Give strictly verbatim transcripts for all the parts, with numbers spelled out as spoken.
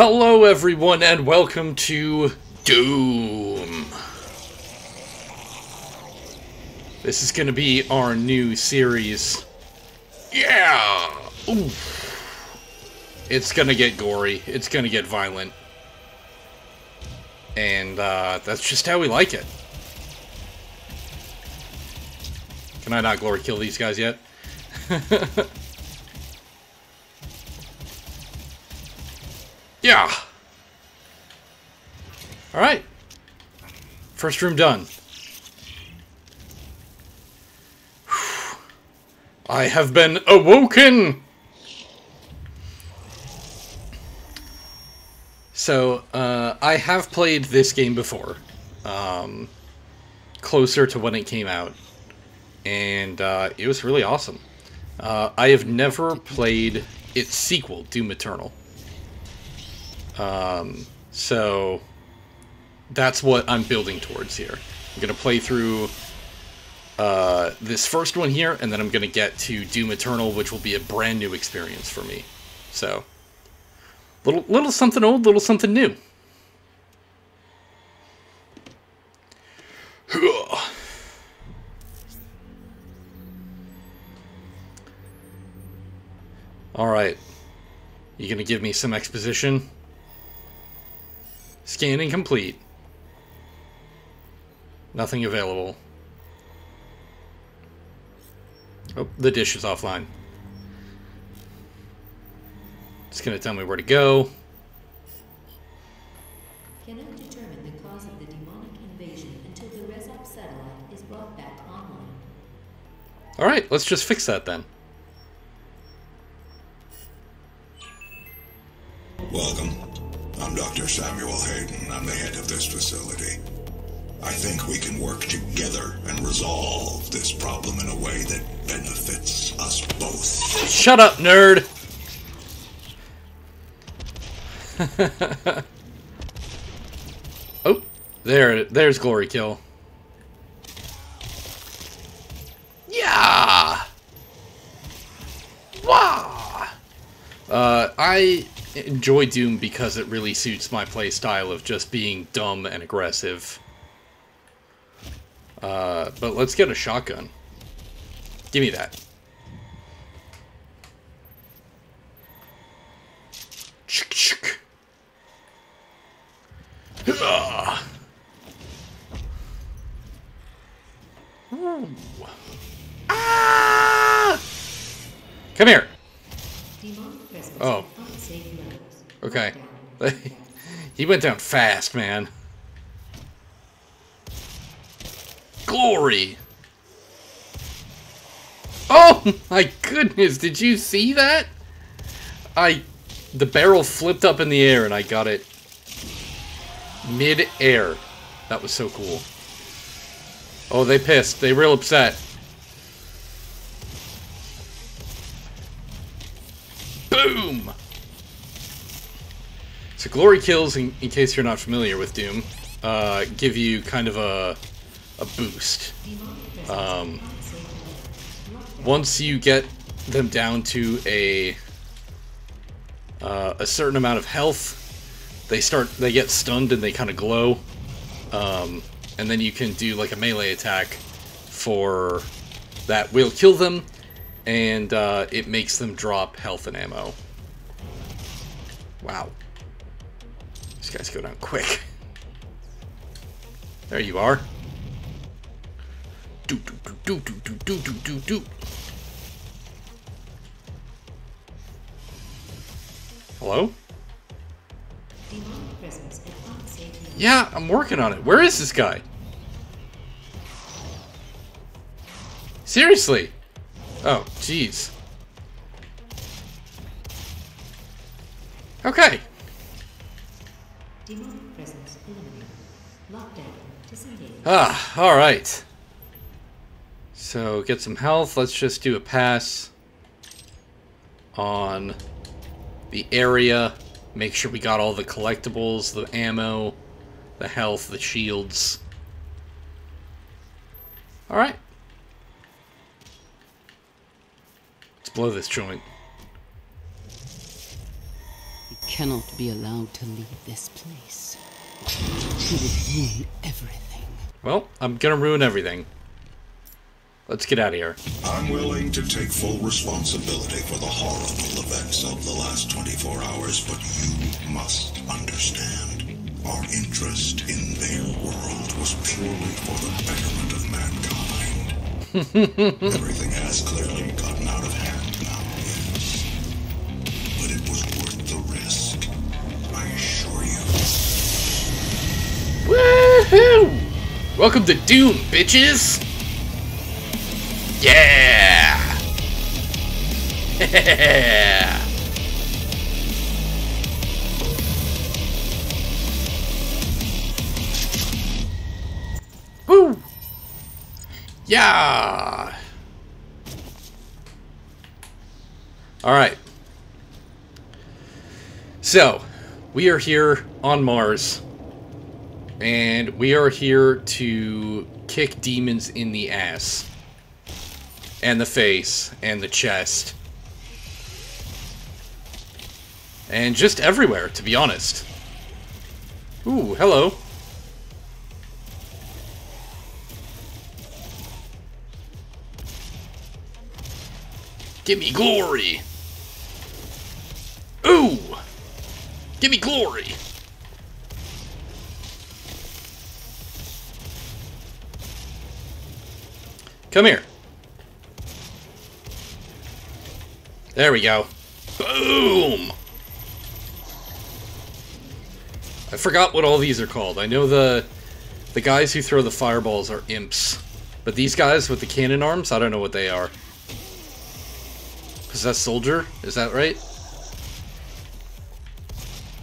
Hello everyone and welcome to Doom. This is gonna be our new series. Yeah! Ooh. It's gonna get gory, it's gonna get violent. And uh, that's just how we like it. Can I not glory kill these guys yet? Yeah! Alright. First room done. Whew. I have been awoken! So, uh, I have played this game before. Um, closer to when it came out. And uh, it was really awesome. Uh, I have never played its sequel, Doom Eternal. Um, so that's what I'm building towards here. I'm going to play through uh, this first one here, and then I'm going to get to Doom Eternal, which will be a brand new experience for me. So, little, little something old, little something new. Alright. You going to give me some exposition? Scanning complete. Nothing available. Oh, the dish is offline. It's going to tell me where to go. Cannot determine the cause of the demonic invasion until the RESUP satellite is brought back online. All right, let's just fix that then. Welcome. I'm Doctor Samuel Hayden. I'm the head of this facility. I think we can work together and resolve this problem in a way that benefits us both. Shut up, nerd! Oh, there, there's Glory Kill. Yeah! Wow! Uh, I... enjoy Doom because it really suits my play style of just being dumb and aggressive. Uh, but let's get a shotgun. Give me that. Ah! Come here. Oh. Okay. He went down fast, man. Glory! Oh my goodness, did you see that? I... the barrel flipped up in the air and I got it mid-air. That was so cool. Oh, they pissed. They real upset. Boom! So glory kills, in, in case you're not familiar with Doom, uh, give you kind of a, a boost. Um, once you get them down to a uh, a certain amount of health, they start they get stunned and they kind of glow, um, and then you can do like a melee attack for that will kill them, and uh, it makes them drop health and ammo. Wow. These guys go down quick. There you are. Do do do do do do do do do. Hello? Yeah, I'm working on it. Where is this guy? Seriously? Oh, jeez. Okay. Demonic presence eliminated. Lockdown disengaged. Ah, alright. So, get some health. Let's just do a pass on the area. Make sure we got all the collectibles, the ammo, the health, the shields. Alright. Let's blow this joint. cannot be allowed to leave this place. She would ruin everything. Well, I'm gonna ruin everything. Let's get out of here. I'm willing to take full responsibility for the horrible events of the last twenty-four hours, but you must understand. Our interest in their world was purely for the betterment of mankind. Everything has clearly gotten out of hand now, yes. But it was worth the risk, I assure you. Woohoo! Welcome to Doom, bitches! Yeah! Yeah! Woo! Yeah! Alright. So, we are here on Mars. And we are here to kick demons in the ass. And the face, and the chest. And just everywhere, to be honest. Ooh, hello. Give me glory! Ooh! Give me glory! Come here. There we go. Boom! I forgot what all these are called. I know the the guys who throw the fireballs are imps. But these guys with the cannon arms, I don't know what they are. Possessed soldier? Is that right?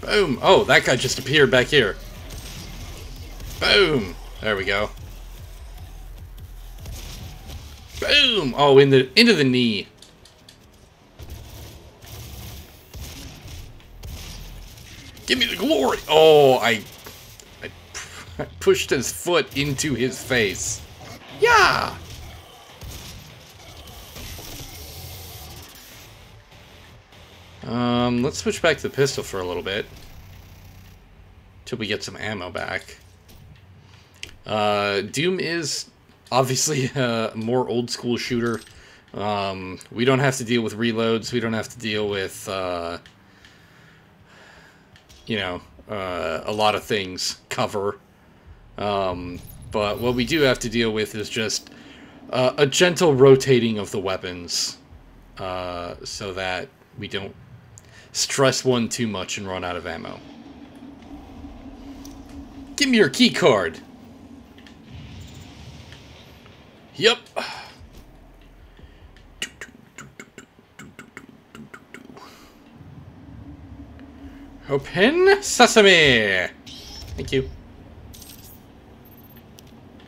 Boom! Oh, that guy just appeared back here. Boom! There we go. Boom! Oh, in the into the knee. Give me the glory! Oh, I, I, I pushed his foot into his face. Yeah! Um, let's switch back to the pistol for a little bit. Till we get some ammo back. Uh, Doom is obviously a more old-school shooter. Um, we don't have to deal with reloads. We don't have to deal with, uh... you know, uh, a lot of things cover. Um, but what we do have to deal with is just uh, a gentle rotating of the weapons uh, so that we don't stress one too much and run out of ammo. Give me your key card. Yep. Open sesame! Thank you.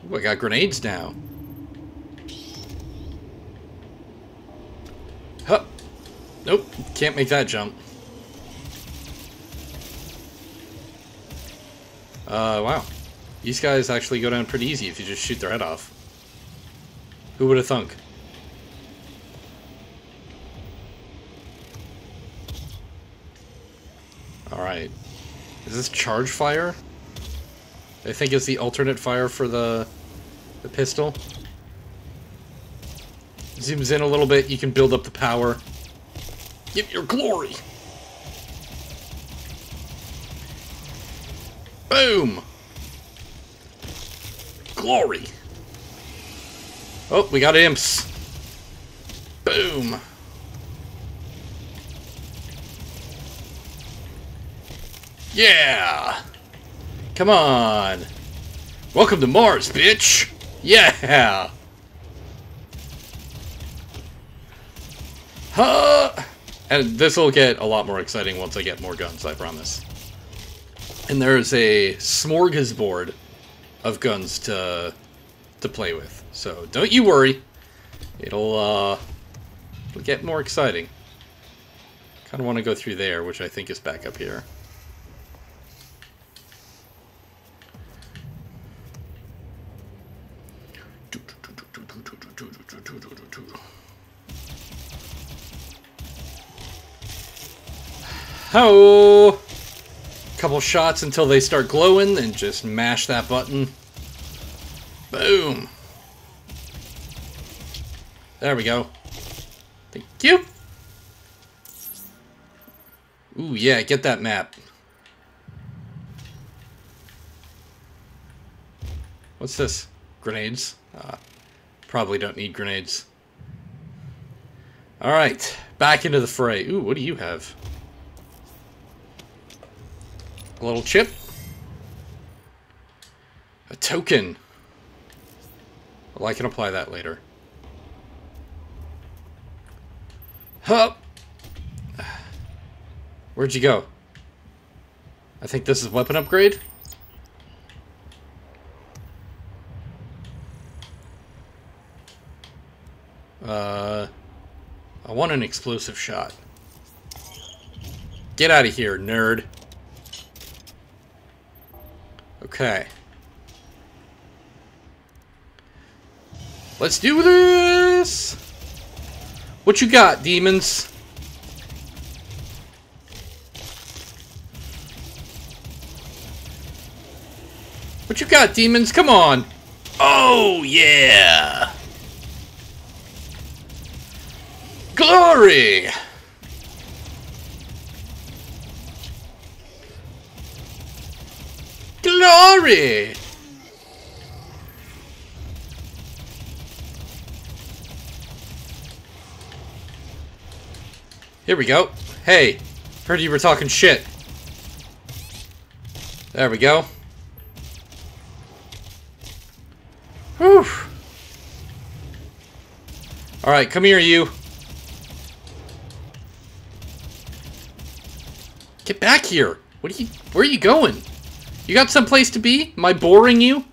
Ooh, I got grenades now. Huh. Nope, can't make that jump. Uh, wow. These guys actually go down pretty easy if you just shoot their head off. Who would have thunk? Alright. Is this charge fire? I think it's the alternate fire for the, the pistol. Zooms in a little bit, you can build up the power. Give your glory! Boom! Glory! Oh, we got imps! Boom! Yeah! Come on! Welcome to Mars, bitch! Yeah! Huh! And this will get a lot more exciting once I get more guns, I promise. And there is a smorgasbord of guns to to play with. So don't you worry. It'll, uh, it'll get more exciting. Kind of want to go through there, which I think is back up here. Ho! Couple shots until they start glowing, and just mash that button. Boom! There we go. Thank you! Ooh, yeah, get that map. What's this? Grenades? Uh, probably don't need grenades. Alright, back into the fray. Ooh, what do you have? A little chip. A token. Well, I can apply that later. Hup! Where'd you go? I think this is weapon upgrade? Uh, I want an explosive shot. Get out of here, nerd. Okay. Let's do this! What you got, demons? What you got, demons? Come on! Oh, yeah! Glory! Glory! Here we go. Hey, heard you were talking shit. There we go. Whew. Alright, come here, you. Get back here. What are you, where are you going? You got someplace to be? Am I boring you?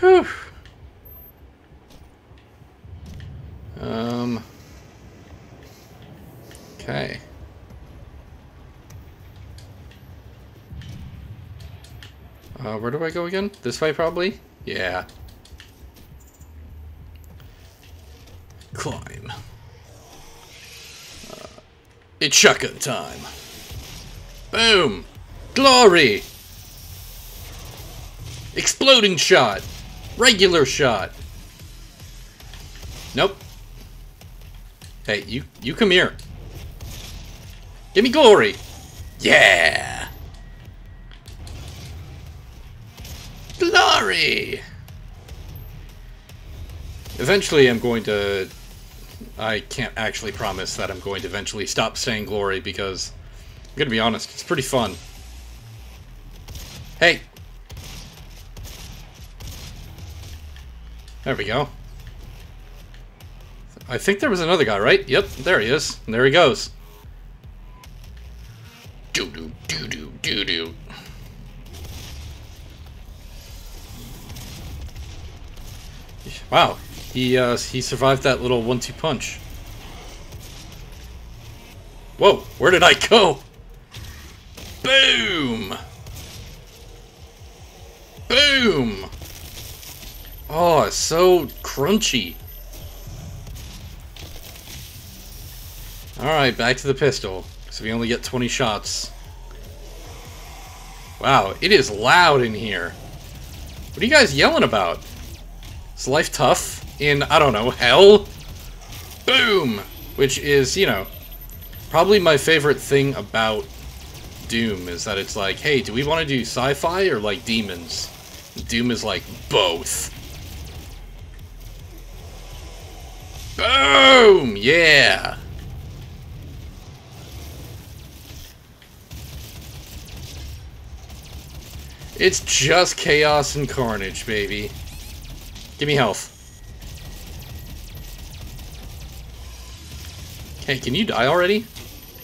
Whew. Um. Okay. Uh, where do I go again? This way, probably? Yeah. Climb. Uh, it's shotgun time. Boom! Glory! Exploding shot! Regular shot! Nope. Hey, you, you come here. Give me glory! Yeah! Glory! Eventually I'm going to... I can't actually promise that I'm going to eventually stop saying glory because... I'm gonna be honest, it's pretty fun. Hey! There we go. I think there was another guy, right? Yep, there he is. And there he goes. Doo-doo, doo-doo, doo-doo. Wow, he, uh, he survived that little one two punch. Whoa, where did I go? Boom! Boom! Oh, it's so crunchy. Alright, back to the pistol. So we only get twenty shots. Wow, it is loud in here. What are you guys yelling about? Is life tough in, I don't know, hell? Boom! Which is, you know, probably my favorite thing about Doom is that it's like, hey, do we want to do sci-fi or like demons? Doom is like both. Boom! Yeah! It's just chaos and carnage, baby. Give me health. Hey, can you die already?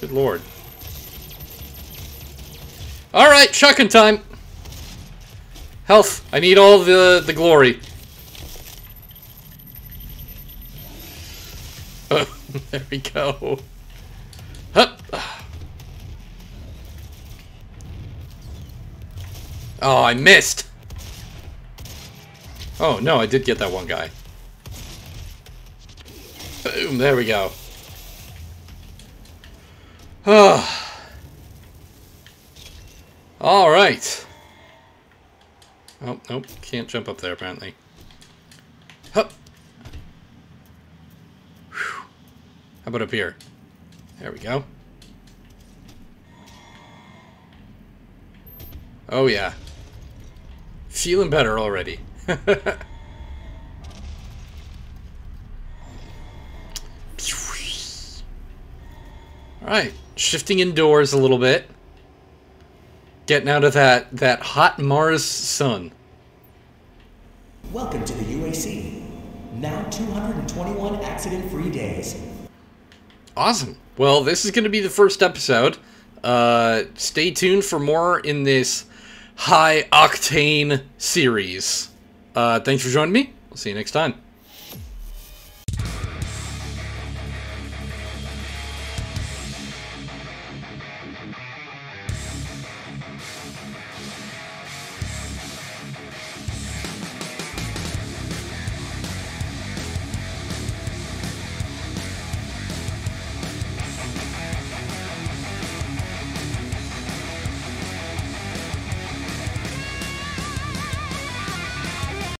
Good lord. Alright, shotgun time! Health. I need all the, the glory. Oh, there we go. Hup. Oh, I missed! Oh, no, I did get that one guy. Boom, there we go. All right. Oh, nope. Can't jump up there, apparently. Hup. Whew. How about up here? There we go. Oh, yeah. Feeling better already. Alright, shifting indoors a little bit. Getting out of that, that hot Mars sun. Welcome to the U A C. Now two hundred twenty-one accident-free days. Awesome. Well, this is going to be the first episode. Uh, stay tuned for more in this high-octane series. Uh, thanks for joining me. We'll see you next time.